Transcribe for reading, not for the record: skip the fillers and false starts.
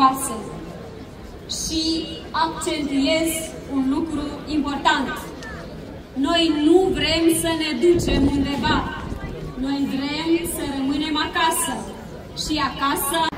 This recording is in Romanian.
frumoasă. Și accentuez un lucru important. Noi nu vrem să ne ducem undeva. Noi vrem să rămânem acasă. Și acasă